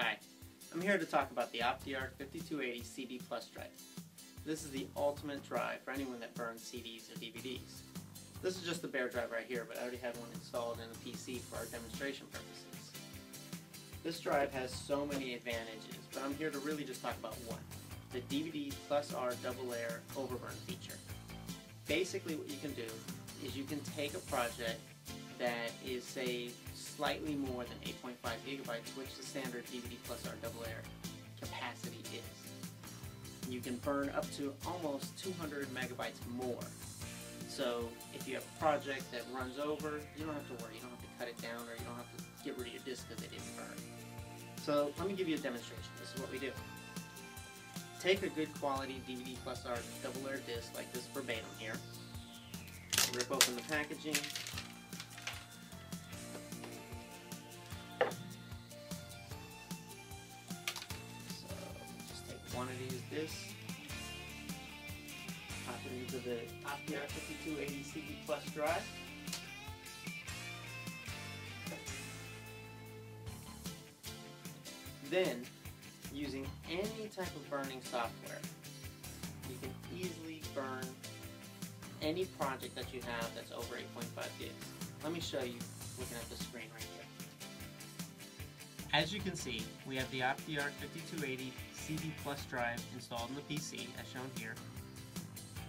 Hi, I'm here to talk about the Optiarc 5280S-CB-PLUS drive. This is the ultimate drive for anyone that burns CDs or DVDs. This is just the bare drive right here, but I already had one installed in a PC for our demonstration purposes. This drive has so many advantages, but I'm here to really just talk about one: the DVD plus R double layer overburn feature. Basically what you can do is you can take a project that is, say, slightly more than 8.5 gigabytes, which the standard DVD plus our double layer capacity is. You can burn up to almost 200 megabytes more. So if you have a project that runs over, you don't have to worry. You don't have to cut it down, or you don't have to get rid of your disc because it didn't burn. So let me give you a demonstration. This is what we do. Take a good quality DVD plus our double layer disc like this Verbatim here. Rip open the packaging. One of these discs, pop it into the Optiarc 5280S-CB-PLUS drive. Then, using any type of burning software, you can easily burn any project that you have that's over 8.5 gigs. Let me show you looking at the screen right here. As you can see, we have the Optiarc 5280S-CB-PLUS drive installed on the PC, as shown here.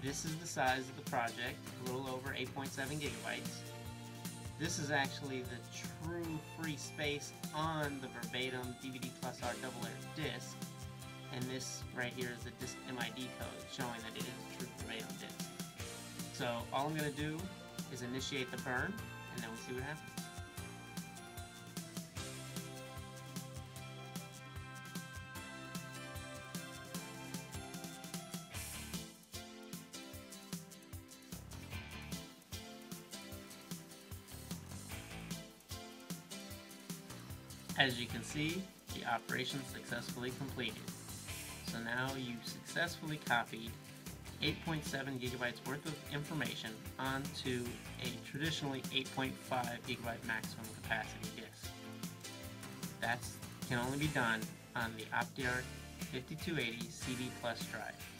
This is the size of the project, a little over 8.7 gigabytes. This is actually the true free space on the Verbatim DVD plus R double layer disc, and this right here is the disc MID code showing that it is a true Verbatim disc. So all I'm going to do is initiate the burn, and then we'll see what happens. As you can see, the operation successfully completed. So now you've successfully copied 8.7 gigabytes worth of information onto a traditionally 8.5 gigabyte maximum capacity disk. That can only be done on the Optiarc 5280S-CB-PLUS drive.